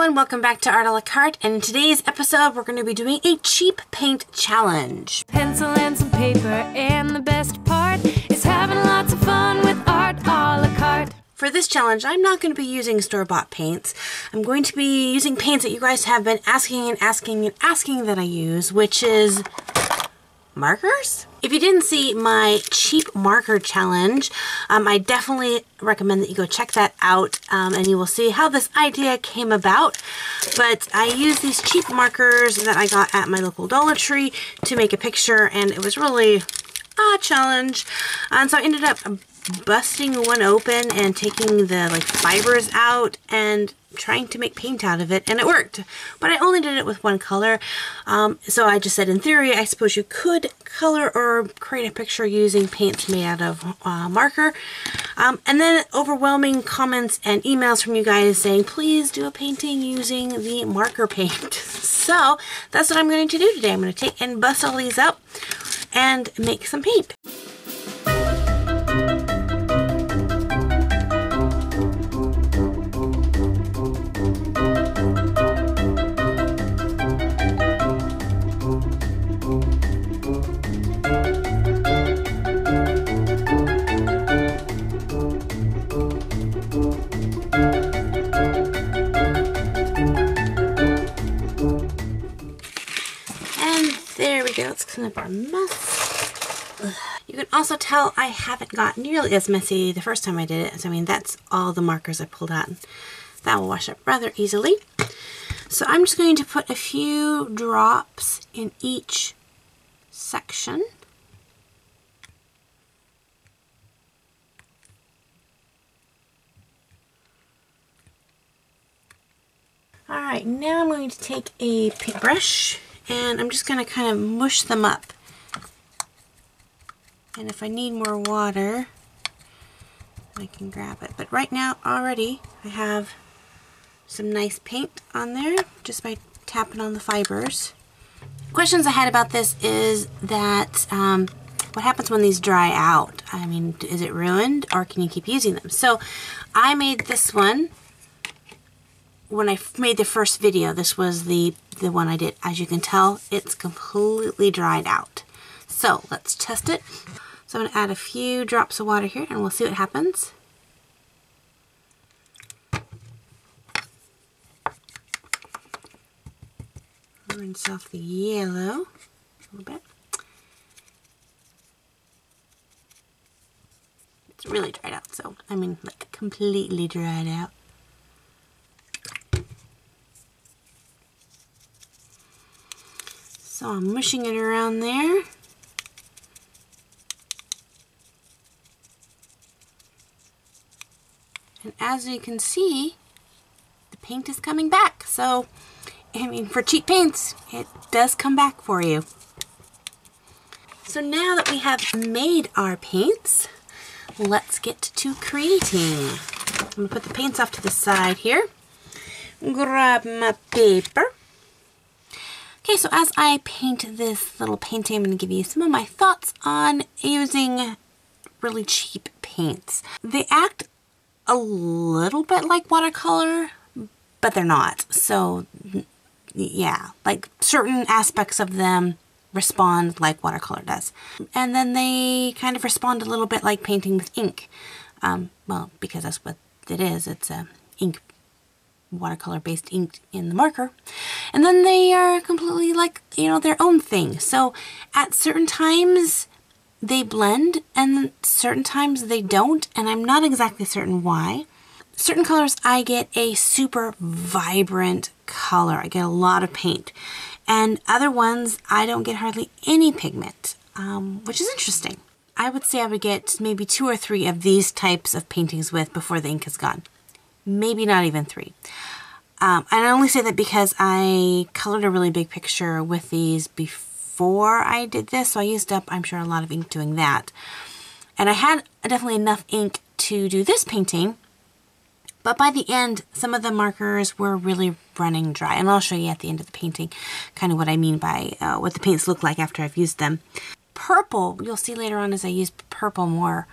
everyone, welcome back to Art à la Carte, and in today's episode we're going to be doing a cheap paint challenge. Pencil and some paper, and the best part is having lots of fun with Art à la Carte. For this challenge, I'm not going to be using store-bought paints. I'm going to be using paints that you guys have been asking that I use, which is markers? If you didn't see my cheap marker challenge, I definitely recommend that you go check that out, and you will see how this idea came about. But I used these cheap markers that I got at my local Dollar Tree to make a picture, and it was really a challenge. And so I ended up busting one open and taking the fibers out and trying to make paint out of it, and it worked, but I only did it with one color. So I just said, in theory, I suppose you could color or create a picture using paints made out of marker. And then overwhelming comments and emails from you guys saying, please do a painting using the marker paint. So that's what I'm going to do today. I'm going to take and bust all these up and make some paint. Let's clean up our mess. Ugh. You can also tell I haven't got nearly as messy the first time I did it. I mean, that's all the markers I pulled out. That will wash up rather easily. So I'm just going to put a few drops in each section. Alright, now I'm going to take a paintbrush, and I'm just going to kind of mush them up. And if I need more water, I can grab it. But right now, already, I have some nice paint on there just by tapping on the fibers. Questions I had about this is that what happens when these dry out? I mean, is it ruined, or can you keep using them? So I made this one. When I made the first video, this was the one I did. As you can tell, it's completely dried out. So let's test it. So I'm going to add a few drops of water here, and we'll see what happens. Rinse off the yellow a little bit. It's really dried out, so I mean, like, completely dried out. So I'm mushing it around there. And as you can see, the paint is coming back. So, I mean, for cheap paints, it does come back for you. So now that we have made our paints, let's get to creating. I'm gonna put the paints off to the side here. Grab my paper. Okay, so as I paint this little painting, I'm going to give you some of my thoughts on using really cheap paints. They act a little bit like watercolor, but they're not. So yeah, like, certain aspects of them respond like watercolor does. And then they kind of respond a little bit like painting with ink. Well, because that's what it is. It's an ink, watercolor based ink in the marker. And then they are completely like, you know, their own thing. So at certain times they blend, and certain times they don't, and I'm not exactly certain why. Certain colors, I get a super vibrant color. I get a lot of paint. And other ones, I don't get hardly any pigment, which is interesting. I would say I would get maybe 2 or 3 of these types of paintings with before the ink is gone. Maybe not even 3. And I only say that because I colored a really big picture with these before I did this, so I used up, I'm sure, a lot of ink doing that. And I had definitely enough ink to do this painting, but by the end, some of the markers were really running dry. And I'll show you at the end of the painting kind of what I mean by what the paints look like after I've used them. Purple, you'll see later on as I use purple more,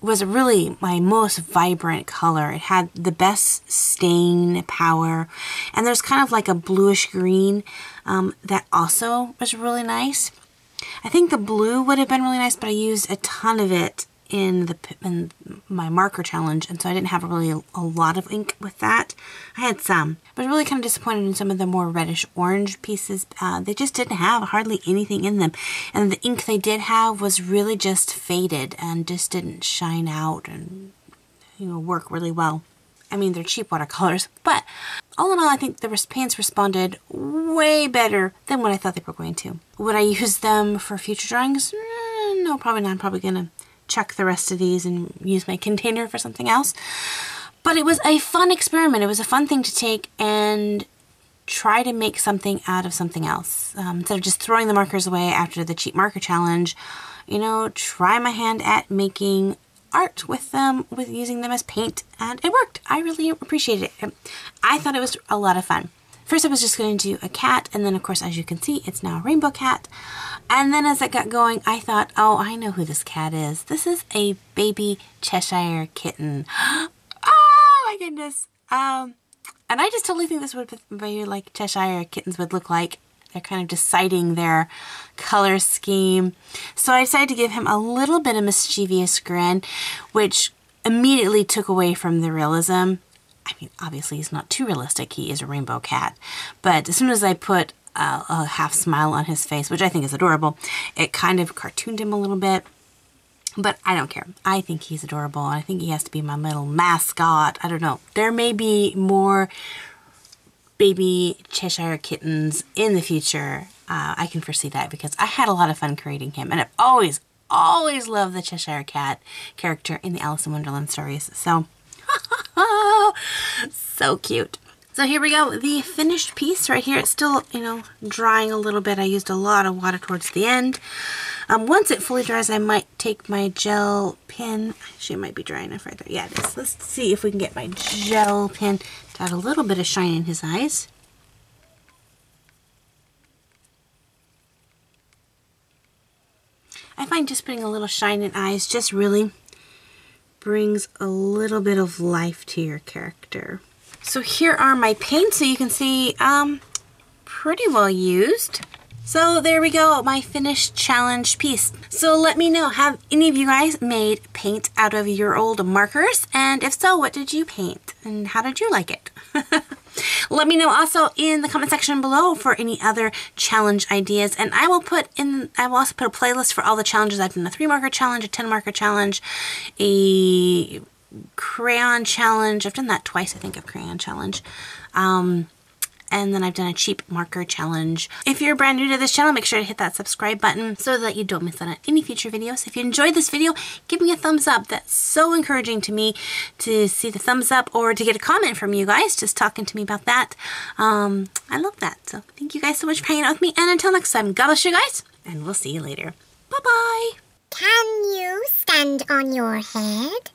was really my most vibrant color. It had the best stain power, and there's kind of like a bluish green that also was really nice. I think the blue would have been really nice, but I used a ton of it in my marker challenge, and so I didn't have really a lot of ink with that. I had some, but really kind of disappointed in some of the more reddish orange pieces. They just didn't have hardly anything in them, and the ink they did have was really just faded and just didn't shine out and, you know, work really well. I mean, they're cheap watercolors, but all in all, I think the paints responded way better than what I thought they were going to. Would I use them for future drawings? No, probably not. I'm probably gonna chuck the rest of these and use my container for something else. But it was a fun experiment. It was a fun thing to take and try to make something out of something else. Instead of just throwing the markers away after the cheap marker challenge, you know, try my hand at making art with them, with using them as paint, and it worked. I really appreciated it. I thought it was a lot of fun. First I was just going to do a cat, and then of course, as you can see, it's now a rainbow cat. And then as it got going, I thought, oh, I know who this cat is. This is a baby Cheshire kitten. Oh my goodness. And I just totally think this would be like Cheshire kittens would look like. They're kind of deciding their color scheme. So I decided to give him a little bit of mischievous grin, which immediately took away from the realism. I mean, obviously he's not too realistic. He is a rainbow cat. But as soon as I put a half smile on his face, which I think is adorable, it kind of cartooned him a little bit. But I don't care. I think he's adorable. I think he has to be my little mascot. I don't know. There may be more baby Cheshire kittens in the future. I can foresee that because I had a lot of fun creating him, and I've always loved the Cheshire cat character in the Alice in Wonderland stories. So, so cute. So here we go, the finished piece right here. It's still, you know, drying a little bit. I used a lot of water towards the end. Once it fully dries, I might take my gel pen. Actually, it might be dry enough right there. Yeah, it is. Let's see if we can get my gel pen. Got a little bit of shine in his eyes. I find just putting a little shine in eyes just really brings a little bit of life to your character. So here are my paints, so you can see pretty well used. So there we go, my finished challenge piece. So let me know, have any of you guys made paint out of your old markers? And if so, what did you paint? And how did you like it? Let me know also in the comment section below for any other challenge ideas. And I will put in, I will also put a playlist for all the challenges. I've done a 3-marker challenge, a 10-marker challenge, a crayon challenge. I've done that twice, I think, a crayon challenge. And then I've done a cheap marker challenge. If you're brand new to this channel, make sure to hit that subscribe button so that you don't miss out on any future videos. If you enjoyed this video, give me a thumbs up. That's so encouraging to me to see the thumbs up or to get a comment from you guys just talking to me about that. I love that. So thank you guys so much for hanging out with me. And until next time, God bless you guys, and we'll see you later. Bye-bye. Can you stand on your head?